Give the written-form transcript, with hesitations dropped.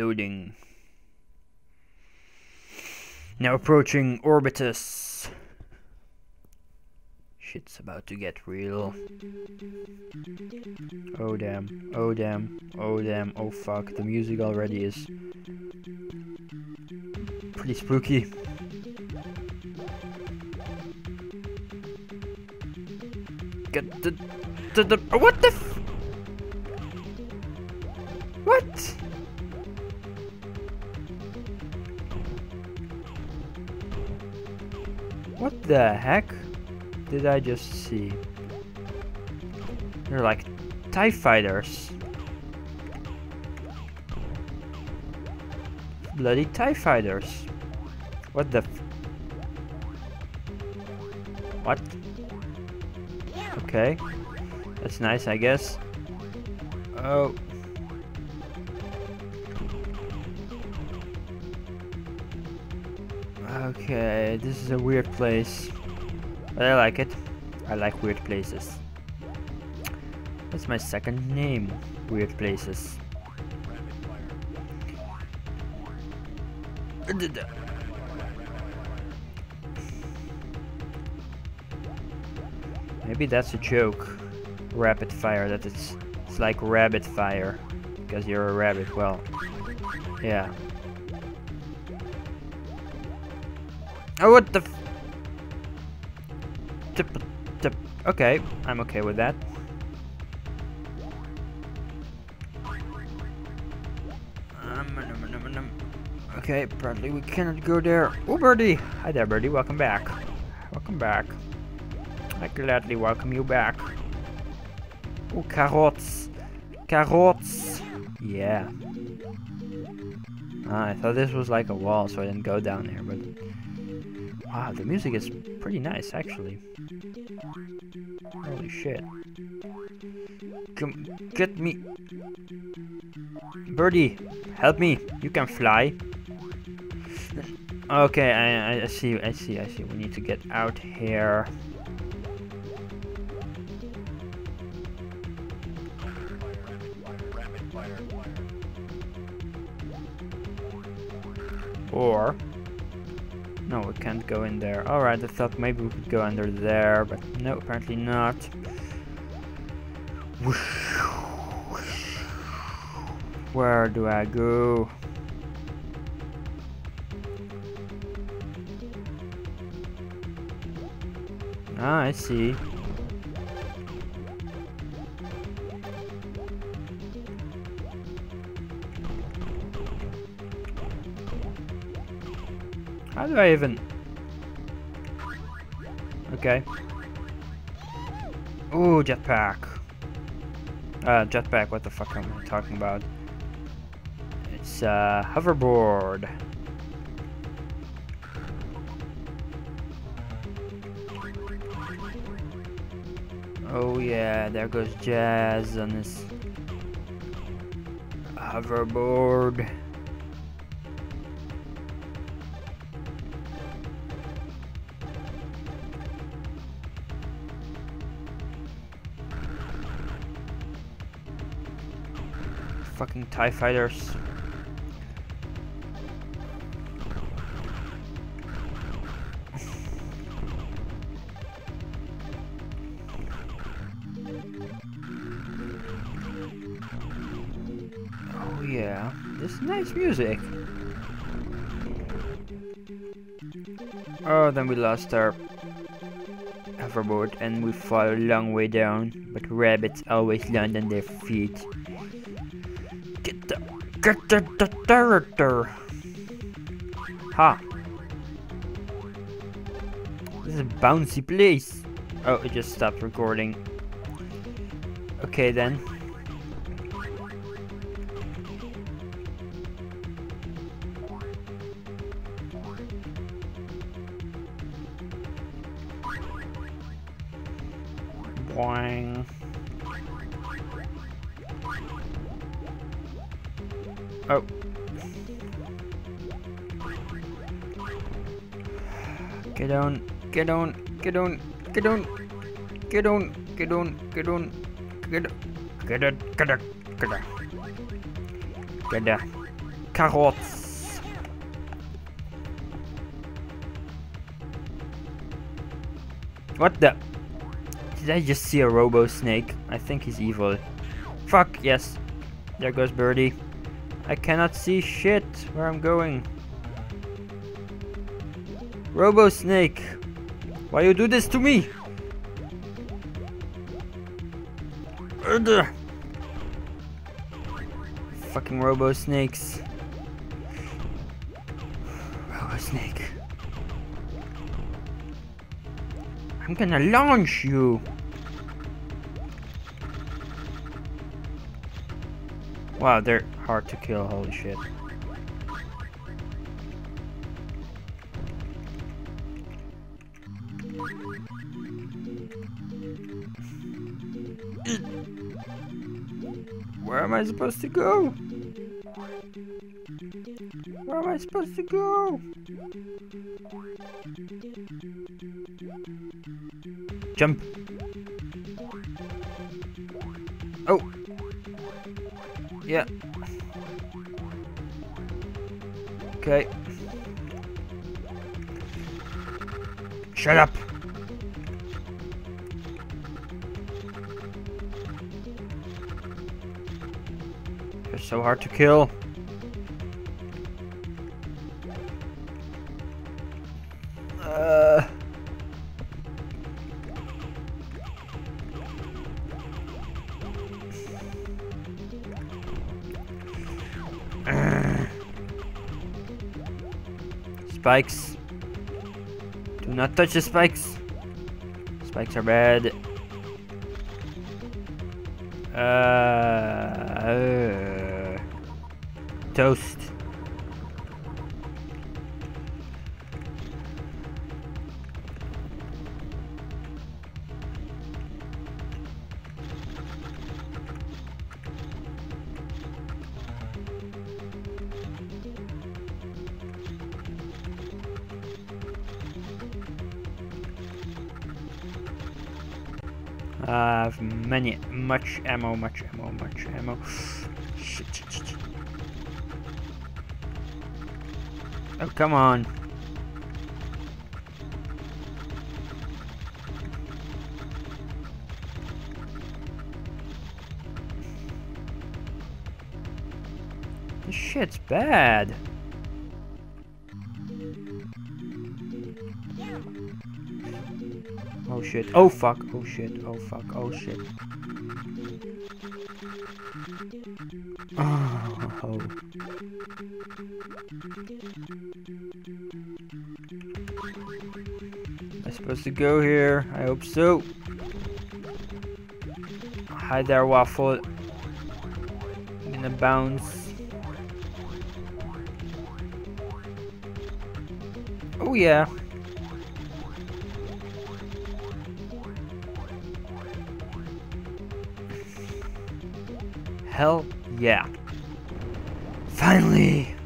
Loading. Now approaching Orbitus. Shit's about to get real. Oh damn, oh damn, oh damn, oh fuck, the music already is pretty spooky. Get the what the f- what? What the heck did I just see? They're like TIE Fighters. Bloody TIE Fighters. What the f- what? Okay. That's nice, I guess. Oh. Okay, this is a weird place. But I like it. I like weird places. That's my second name, Weird Places. Maybe that's a joke. Rapid fire, that it's like rabbit fire. Because you're a rabbit, well. Yeah. Oh, what the f- tip. Okay, I'm okay with that. Okay, apparently we cannot go there. Oh, birdie! Hi there, birdie, welcome back. Welcome back. I gladly welcome you back. Oh, carrots! Carrots! Yeah. Ah, I thought this was like a wall, so I didn't go down there, but... wow, the music is pretty nice, actually. Holy shit. Come, get me! Birdie, help me! You can fly! Okay, I see, I see, I see. We need to get out here. Or... no, we can't go in there. Alright, I thought maybe we could go under there, but no, apparently not. Where do I go? Ah, I see. How do I even... okay. Ooh, jetpack. Jetpack, what the fuck am I talking about? It's hoverboard. Oh yeah, there goes Jazz on his hoverboard. Fucking TIE Fighters. Oh yeah, this is nice music. Oh, then we lost our hoverboard and we fall a long way down, but rabbits always land on their feet. Get the director. Ha! This is a bouncy place. Oh, it just stopped recording. Okay then. Boing. Oh. Get on, get on, get on, get on, get on, get on, get on, get on, get on, get on, get on, get on, carrots. What the? Did I just see a robo snake? I think he's evil. Fuck, yes. There goes Birdie. I cannot see shit where I'm going. Robo snake, why you do this to me? Urgh. Fucking robo snakes. Robo snake. I'm gonna launch you. Wow, they're hard to kill, holy shit. Where am I supposed to go? Where am I supposed to go? Jump. Oh. Yeah. Okay. Shut up. They're so hard to kill. Spikes. Do not touch the spikes. Spikes are bad. Toast. I have much ammo. Shit. Oh, come on. This shit's bad. Oh shit, oh fuck, oh shit, oh fuck, oh shit. Oh. Am I supposed to go here? I hope so. Hi there, Waffle. I'm gonna bounce. Oh yeah. Hell yeah. Finally!